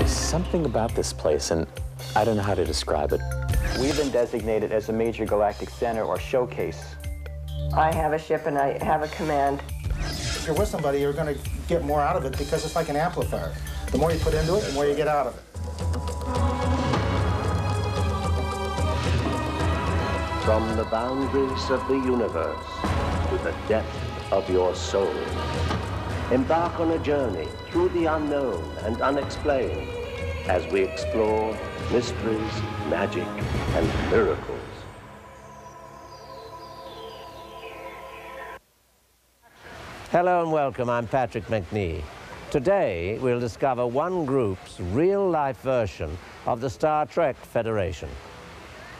There's something about this place, and I don't know how to describe it. We've been designated as a major galactic center or showcase. I have a ship and I have a command. If you're with somebody, you're going to get more out of it because it's like an amplifier. The more you put into it, the more you get out of it. From the boundaries of the universe to the depth of your soul, embark on a journey through the unknown and unexplained as we explore mysteries, magic, and miracles. Hello and welcome, I'm Patrick Macnee. Today, we'll discover one group's real-life version of the Star Trek Federation.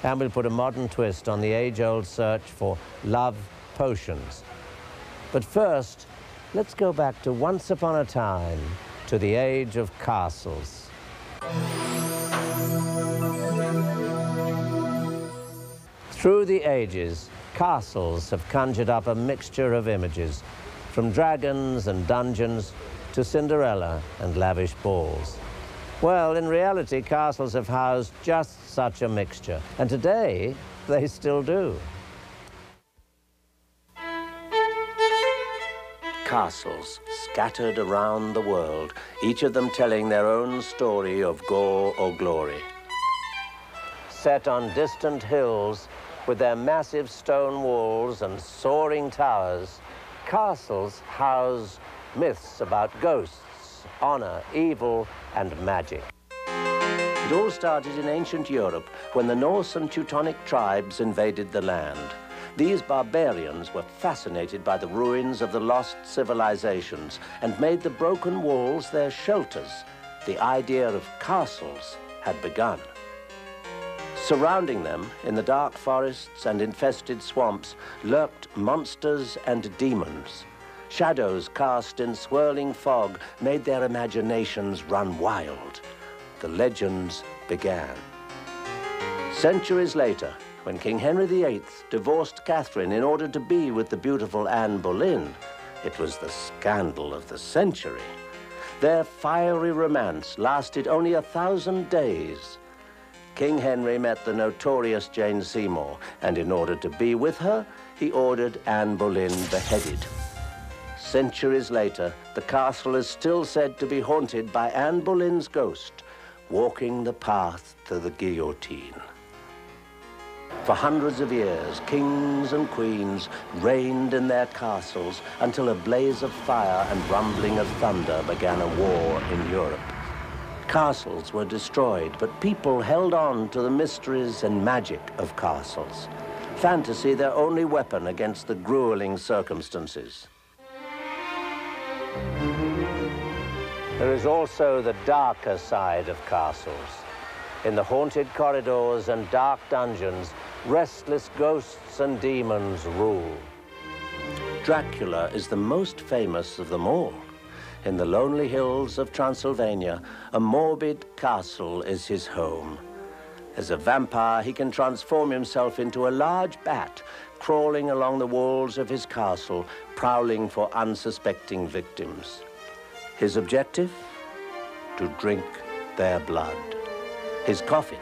And we'll put a modern twist on the age-old search for love potions. But first, let's go back to once upon a time, to the age of castles. Through the ages, castles have conjured up a mixture of images, from dragons and dungeons to Cinderella and lavish balls. Well, in reality, castles have housed just such a mixture, and today they still do. Castles scattered around the world, each of them telling their own story of gore or glory. Set on distant hills, with their massive stone walls and soaring towers, castles house myths about ghosts, honor, evil, and magic. It all started in ancient Europe when the Norse and Teutonic tribes invaded the land. These barbarians were fascinated by the ruins of the lost civilizations and made the broken walls their shelters. The idea of castles had begun. Surrounding them, in the dark forests and infested swamps, lurked monsters and demons. Shadows cast in swirling fog made their imaginations run wild. The legends began. Centuries later, when King Henry VIII divorced Catherine in order to be with the beautiful Anne Boleyn, it was the scandal of the century. Their fiery romance lasted only 1,000 days. King Henry met the notorious Jane Seymour, and in order to be with her, he ordered Anne Boleyn beheaded. Centuries later, the castle is still said to be haunted by Anne Boleyn's ghost, walking the path to the guillotine. For hundreds of years, kings and queens reigned in their castles until a blaze of fire and rumbling of thunder began a war in Europe. Castles were destroyed, but people held on to the mysteries and magic of castles. Fantasy, their only weapon against the grueling circumstances. There is also the darker side of castles. In the haunted corridors and dark dungeons, restless ghosts and demons rule. Dracula is the most famous of them all. In the lonely hills of Transylvania, a morbid castle is his home. As a vampire, he can transform himself into a large bat, crawling along the walls of his castle, prowling for unsuspecting victims. His objective? To drink their blood. His coffin,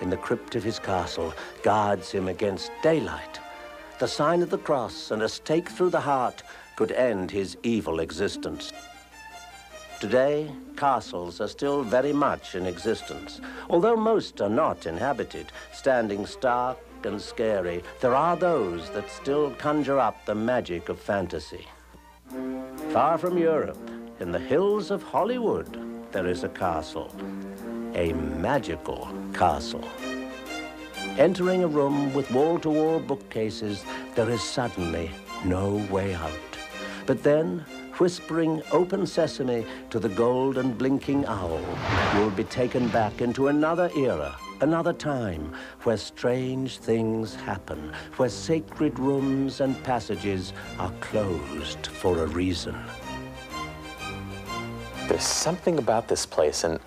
in the crypt of his castle, guards him against daylight. The sign of the cross and a stake through the heart could end his evil existence. Today, castles are still very much in existence. Although most are not inhabited, standing stark and scary, there are those that still conjure up the magic of fantasy. Far from Europe, in the hills of Hollywood, there is a castle, a magical castle. Entering a room with wall-to-wall bookcases, there is suddenly no way out. But then, whispering open sesame to the gold and blinking owl, you'll be taken back into another era, another time, where strange things happen, where sacred rooms and passages are closed for a reason. There's something about this place, and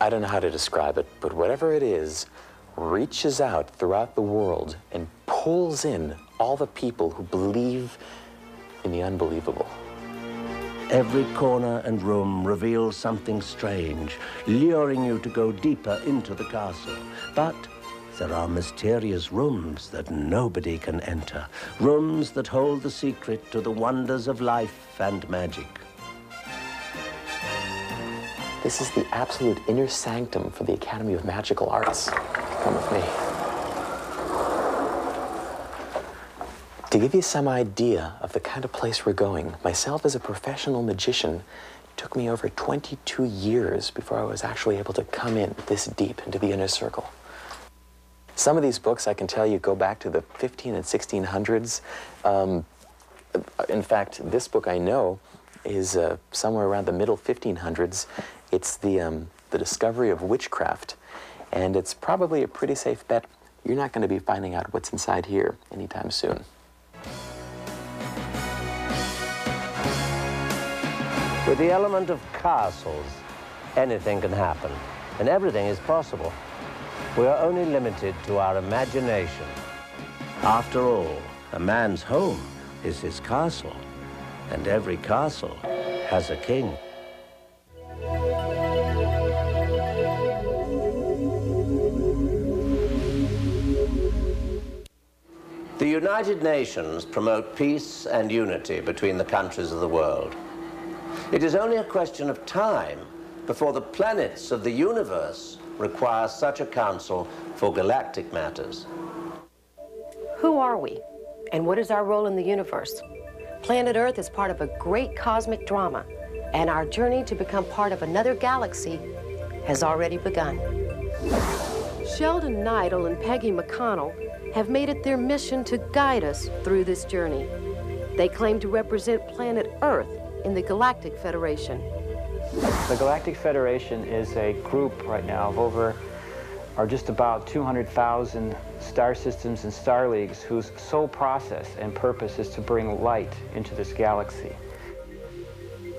I don't know how to describe it, but whatever it is, reaches out throughout the world and pulls in all the people who believe in the unbelievable. Every corner and room reveals something strange, luring you to go deeper into the castle. But there are mysterious rooms that nobody can enter, rooms that hold the secret to the wonders of life and magic. This is the absolute inner sanctum for the Academy of Magical Arts. Come with me. To give you some idea of the kind of place we're going, myself as a professional magician, it took me over 22 years before I was actually able to come in this deep into the inner circle. Some of these books, I can tell you, go back to the 15 and 1600s. In fact, this book I know is somewhere around the middle 1500s. It's the Discovery of Witchcraft, and it's probably a pretty safe bet you're not going to be finding out what's inside here anytime soon. With the element of castles, anything can happen, and everything is possible. We are only limited to our imagination. After all, a man's home is his castle, and every castle has a king. The United Nations promote peace and unity between the countries of the world. It is only a question of time before the planets of the universe require such a council for galactic matters. Who are we, and what is our role in the universe? Planet Earth is part of a great cosmic drama, and our journey to become part of another galaxy has already begun. Sheldon Nidle and Peggy McConnell have made it their mission to guide us through this journey. They claim to represent planet Earth in the Galactic Federation. The Galactic Federation is a group right now of over, or just about 200,000 star systems and star leagues whose sole process and purpose is to bring light into this galaxy.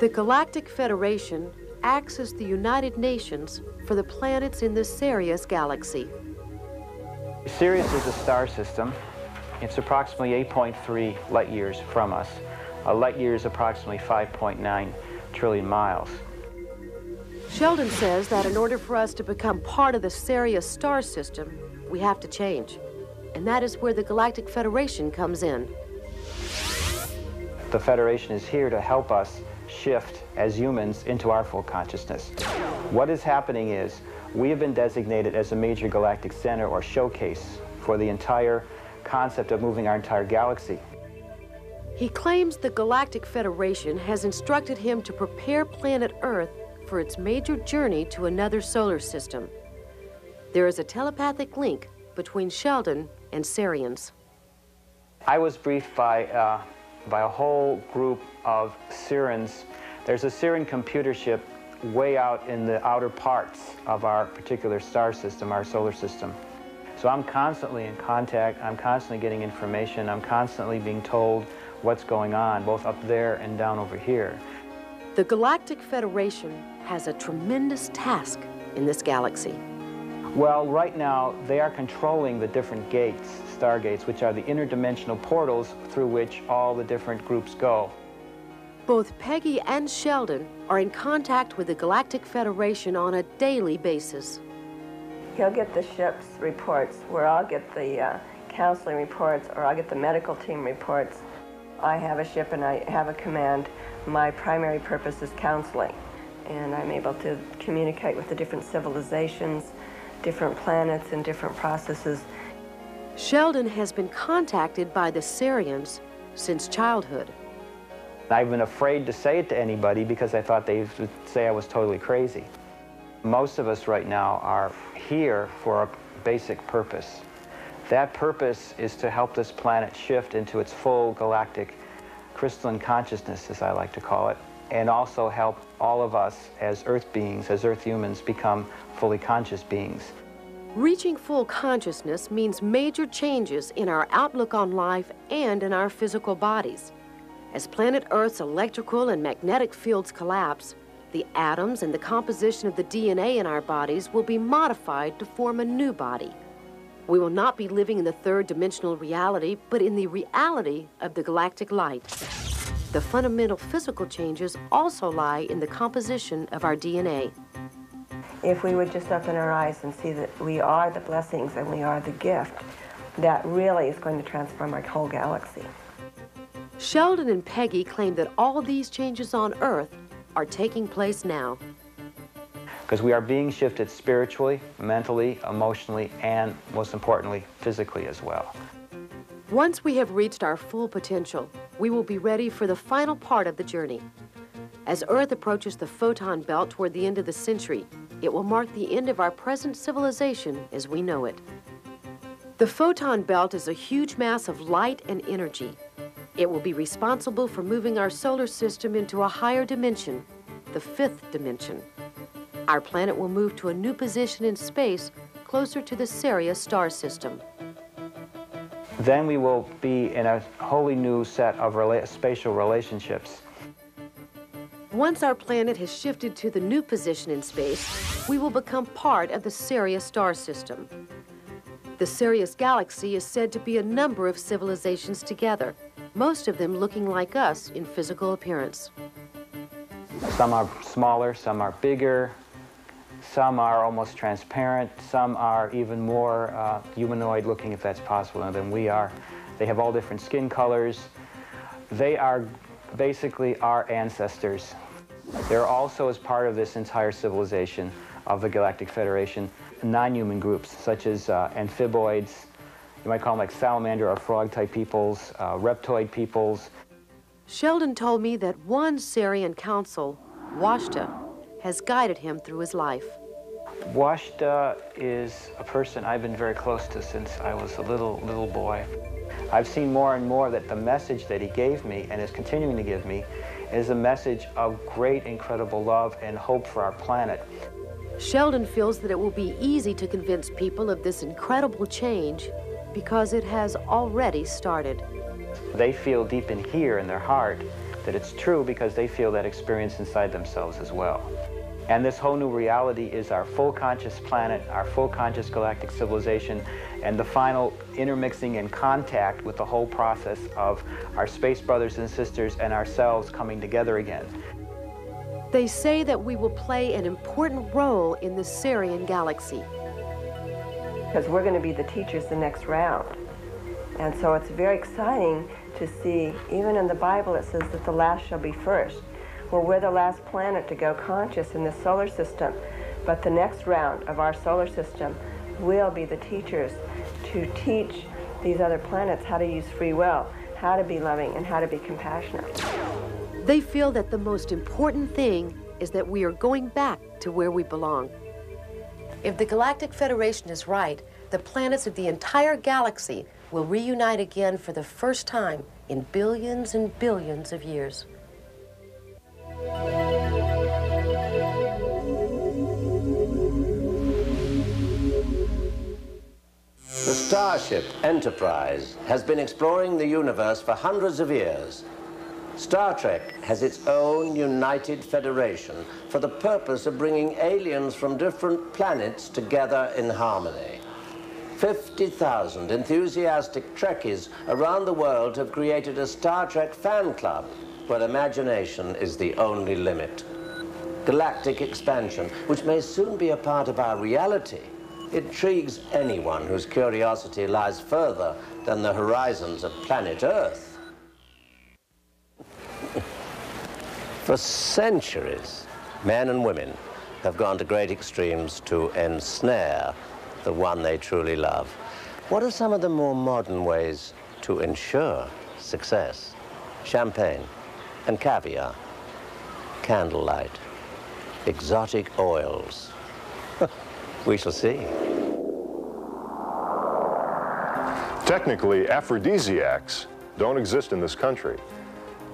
The Galactic Federation acts as the United Nations for the planets in the Sirius galaxy. Sirius is a star system. It's approximately 8.3 light years from us. A light year is approximately 5.9 trillion miles. Sheldon says that in order for us to become part of the Sirius star system, we have to change. And that is where the Galactic Federation comes in. The Federation is here to help us shift as humans into our full consciousness. What is happening is we have been designated as a major galactic center or showcase for the entire concept of moving our entire galaxy. He claims the Galactic Federation has instructed him to prepare planet Earth for its major journey to another solar system. There is a telepathic link between Sheldon and Sirians. I was briefed by a whole group of Sirians. There's a Sirian computer ship way out in the outer parts of our particular star system, our solar system. So I'm constantly in contact, I'm constantly getting information, I'm constantly being told what's going on, both up there and down over here. The Galactic Federation has a tremendous task in this galaxy. Well, right now, they are controlling the different gates, stargates, which are the interdimensional portals through which all the different groups go. Both Peggy and Sheldon are in contact with the Galactic Federation on a daily basis. He'll get the ship's reports, where I'll get the counseling reports, or I'll get the medical team reports. I have a ship and I have a command. My primary purpose is counseling, and I'm able to communicate with the different civilizations, different planets, and different processes. Sheldon has been contacted by the Sirians since childhood. I've been afraid to say it to anybody because I thought they would say I was totally crazy. Most of us right now are here for a basic purpose. That purpose is to help this planet shift into its full galactic crystalline consciousness, as I like to call it, and also help all of us as Earth beings, as Earth humans, become fully conscious beings. Reaching full consciousness means major changes in our outlook on life and in our physical bodies. As planet Earth's electrical and magnetic fields collapse, the atoms and the composition of the DNA in our bodies will be modified to form a new body. We will not be living in the third-dimensional reality, but in the reality of the galactic light. The fundamental physical changes also lie in the composition of our DNA. If we would just open our eyes and see that we are the blessings and we are the gift, that really is going to transform our whole galaxy. Sheldon and Peggy claim that all these changes on Earth are taking place now. Because we are being shifted spiritually, mentally, emotionally, and most importantly, physically as well. Once we have reached our full potential, we will be ready for the final part of the journey. As Earth approaches the photon belt toward the end of the century, it will mark the end of our present civilization as we know it. The photon belt is a huge mass of light and energy. It will be responsible for moving our solar system into a higher dimension, the fifth dimension. Our planet will move to a new position in space closer to the Sirius star system. Then we will be in a wholly new set of spatial relationships. Once our planet has shifted to the new position in space, we will become part of the Sirius star system. The Sirius galaxy is said to be a number of civilizations together, most of them looking like us in physical appearance. Some are smaller, some are bigger, some are almost transparent, some are even more humanoid looking, if that's possible, than we are. They have all different skin colors. They are basically our ancestors. There are also, as part of this entire civilization of the Galactic Federation, non-human groups such as amphiboids, you might call them like salamander or frog-type peoples, reptoid peoples. Sheldon told me that one Sirian council, Washta, has guided him through his life. Washta is a person I've been very close to since I was a little boy. I've seen more and more that the message that he gave me and is continuing to give me is a message of great, incredible love and hope for our planet. Sheldon feels that it will be easy to convince people of this incredible change because it has already started. They feel deep in here, in their heart, that it's true because they feel that experience inside themselves as well. And this whole new reality is our full conscious planet, our full conscious galactic civilization, and the final intermixing and contact with the whole process of our space brothers and sisters and ourselves coming together again. They say that we will play an important role in the Sirian galaxy. Because we're going to be the teachers the next round. And so it's very exciting to see, even in the Bible, it says that the last shall be first. Well, we're the last planet to go conscious in the solar system, but the next round of our solar system will be the teachers to teach these other planets how to use free will, how to be loving, and how to be compassionate. They feel that the most important thing is that we are going back to where we belong. If the Galactic Federation is right, the planets of the entire galaxy will reunite again for the first time in billions and billions of years. The Starship Enterprise has been exploring the universe for hundreds of years. Star Trek has its own united federation for the purpose of bringing aliens from different planets together in harmony. 50,000 enthusiastic Trekkies around the world have created a Star Trek fan club where imagination is the only limit. Galactic expansion, which may soon be a part of our reality, intrigues anyone whose curiosity lies further than the horizons of planet Earth. For centuries, men and women have gone to great extremes to ensnare the one they truly love. What are some of the more modern ways to ensure success? Champagne and caviar, candlelight, exotic oils. We shall see. Technically, aphrodisiacs don't exist in this country.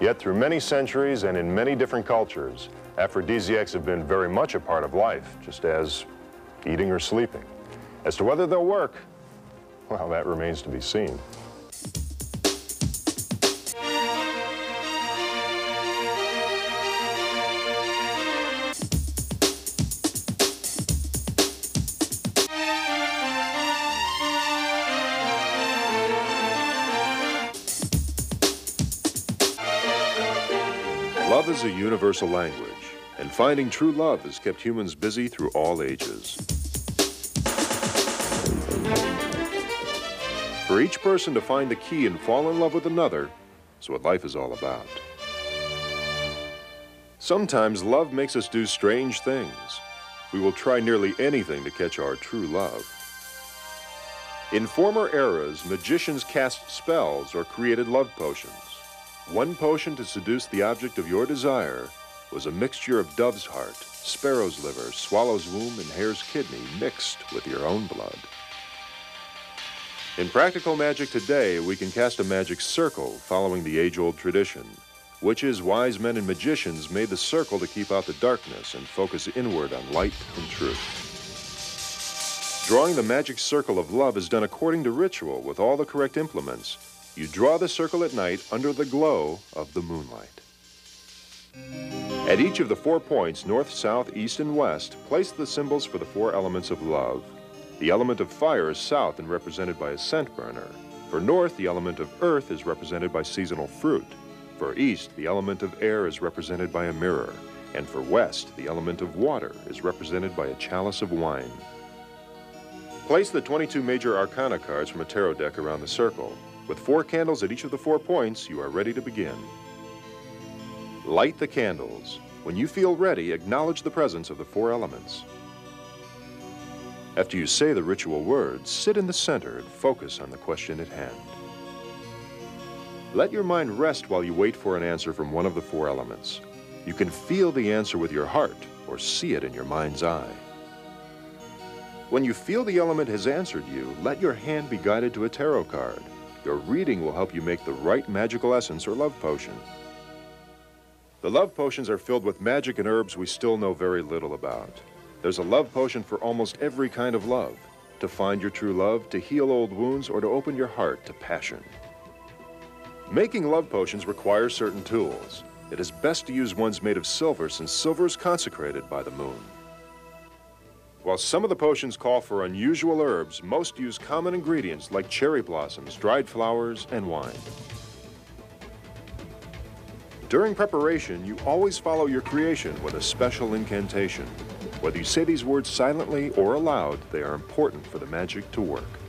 Yet through many centuries and in many different cultures, aphrodisiacs have been very much a part of life, just as eating or sleeping. As to whether they'll work, well, that remains to be seen. Love is a universal language, and finding true love has kept humans busy through all ages. For each person to find the key and fall in love with another is what life is all about. Sometimes love makes us do strange things. We will try nearly anything to catch our true love. In former eras, magicians cast spells or created love potions. One potion to seduce the object of your desire was a mixture of dove's heart, sparrow's liver, swallow's womb, and hare's kidney mixed with your own blood. In practical magic today, we can cast a magic circle following the age-old tradition. Witches, wise men, and magicians made the circle to keep out the darkness and focus inward on light and truth. Drawing the magic circle of love is done according to ritual with all the correct implements. You draw the circle at night under the glow of the moonlight. At each of the 4 points, north, south, east, and west, place the symbols for the 4 elements of love. The element of fire is south and represented by a scent burner. For north, the element of earth is represented by seasonal fruit. For east, the element of air is represented by a mirror. And for west, the element of water is represented by a chalice of wine. Place the 22 major arcana cards from a tarot deck around the circle. With 4 candles at each of the 4 points, you are ready to begin. Light the candles. When you feel ready, acknowledge the presence of the 4 elements. After you say the ritual words, sit in the center and focus on the question at hand. Let your mind rest while you wait for an answer from one of the 4 elements. You can feel the answer with your heart or see it in your mind's eye. When you feel the element has answered you, let your hand be guided to a tarot card. Your reading will help you make the right magical essence or love potion. The love potions are filled with magic and herbs we still know very little about. There's a love potion for almost every kind of love. To find your true love, to heal old wounds, or to open your heart to passion. Making love potions requires certain tools. It is best to use ones made of silver, since silver is consecrated by the moon. While some of the potions call for unusual herbs, most use common ingredients like cherry blossoms, dried flowers, and wine. During preparation, you always follow your creation with a special incantation. Whether you say these words silently or aloud, they are important for the magic to work.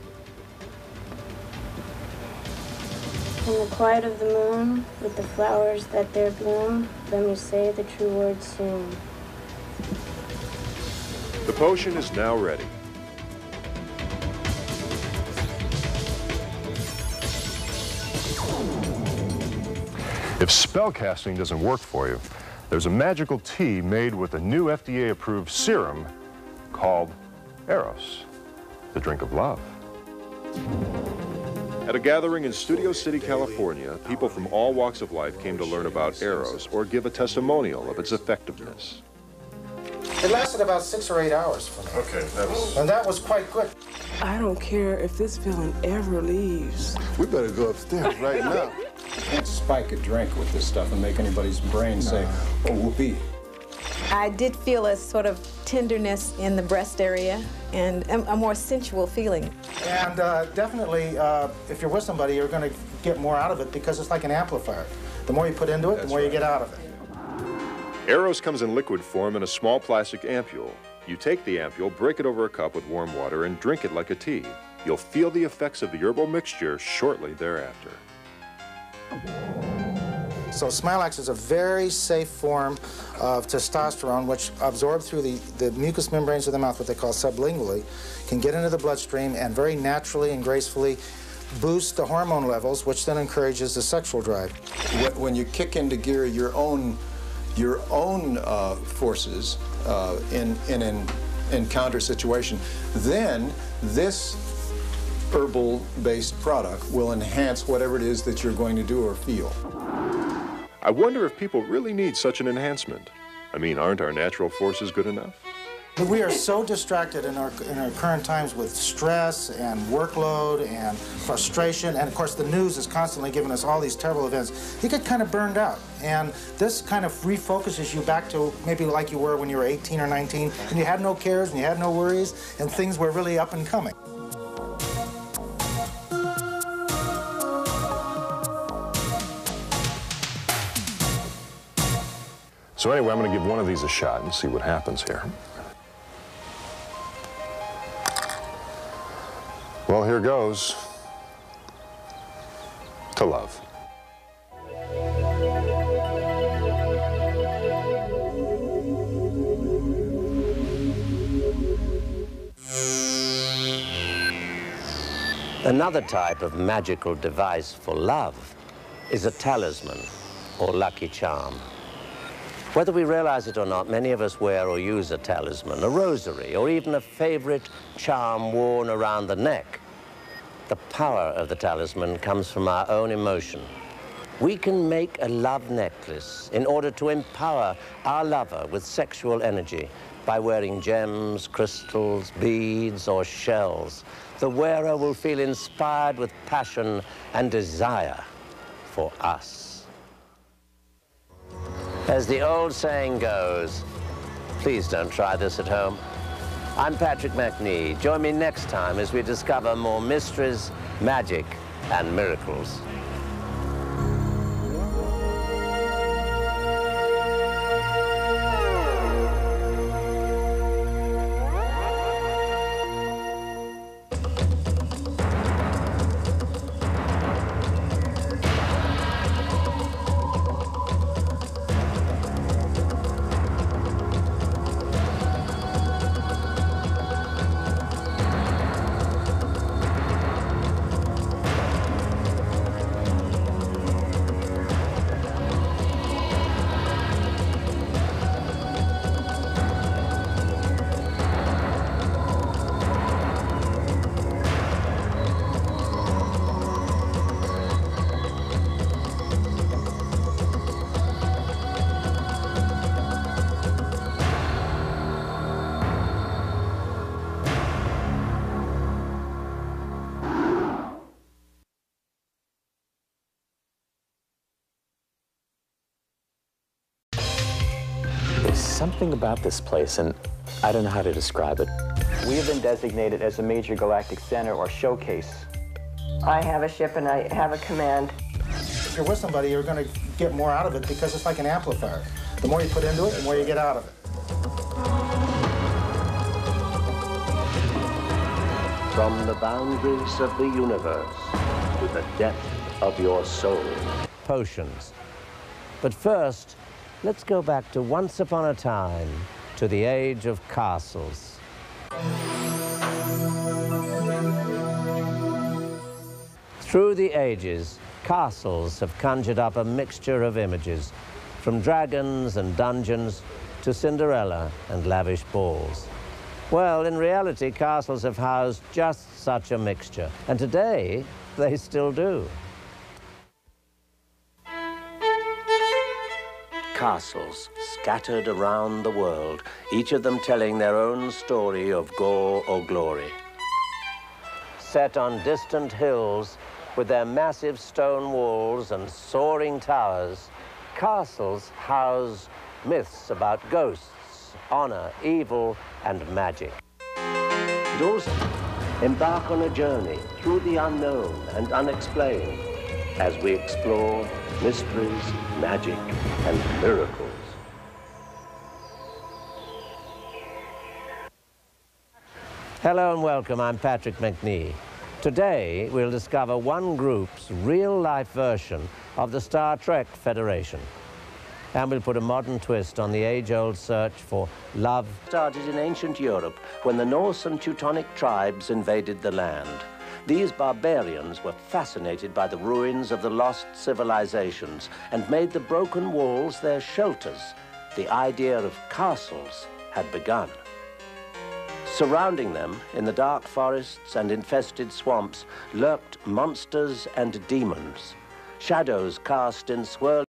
In the quiet of the moon, with the flowers that there bloom, let me say the true word soon. The potion is now ready. If spellcasting doesn't work for you, there's a magical tea made with a new FDA-approved serum called Eros, the drink of love. At a gathering in Studio City, California, people from all walks of life came to learn about Eros or give a testimonial of its effectiveness. It lasted about 6 or 8 hours for me. Okay, that was quite good. I don't care if this villain ever leaves. We better go upstairs right now. You can't spike a drink with this stuff and make anybody's brain say, oh, whoopee. I did feel a sort of tenderness in the breast area and a more sensual feeling. And definitely, if you're with somebody, you're going to get more out of it because it's like an amplifier. The more you put into it, the more you get out of it. Eros comes in liquid form in a small plastic ampule. You take the ampule, break it over a cup with warm water, and drink it like a tea. You'll feel the effects of the herbal mixture shortly thereafter. So Smilax is a very safe form of testosterone, which absorbed through the mucous membranes of the mouth, what they call sublingually, can get into the bloodstream and very naturally and gracefully boost the hormone levels, which then encourages the sexual drive. When you kick into gear your own forces in an encounter situation, then this herbal-based product will enhance whatever it is that you're going to do or feel. I wonder if people really need such an enhancement. I mean, aren't our natural forces good enough? We are so distracted in our current times with stress and workload and frustration, and of course the news is constantly giving us all these terrible events. You get kind of burned out, and this kind of refocuses you back to maybe like you were when you were 18 or 19, and you had no cares and you had no worries, and things were really up and coming. So anyway, I'm going to give one of these a shot and see what happens here. Well, here goes. To love. Another type of magical device for love is a talisman or lucky charm. Whether we realize it or not, many of us wear or use a talisman, a rosary, or even a favorite charm worn around the neck. The power of the talisman comes from our own emotion. We can make a love necklace in order to empower our lover with sexual energy by wearing gems, crystals, beads, or shells. The wearer will feel inspired with passion and desire for us. As the old saying goes, please don't try this at home. I'm Patrick Macnee. Join me next time as we discover more mysteries, magic, and miracles. Something about this place, and I don't know how to describe it. We have been designated as a major galactic center or showcase. I have a ship and I have a command. If you're with somebody, you're going to get more out of it because it's like an amplifier. The more you put into it, the more you get out of it. From the boundaries of the universe to the depth of your soul. Potions. But first, let's go back to once upon a time, to the age of castles. Through the ages, castles have conjured up a mixture of images, from dragons and dungeons to Cinderella and lavish balls. Well, in reality, castles have housed just such a mixture, and today they still do. Castles scattered around the world, each of them telling their own story of gore or glory. Set on distant hills, with their massive stone walls and soaring towers, castles house myths about ghosts, honor, evil, and magic. Those embark on a journey through the unknown and unexplained as we explore mysteries, magic, and miracles. Hello and welcome, I'm Patrick Macnee. Today, we'll discover one group's real-life version of the Star Trek Federation. And we'll put a modern twist on the age-old search for love. Started in ancient Europe when the Norse and Teutonic tribes invaded the land. These barbarians were fascinated by the ruins of the lost civilizations and made the broken walls their shelters. The idea of castles had begun. Surrounding them, in the dark forests and infested swamps, lurked monsters and demons, shadows cast in swirling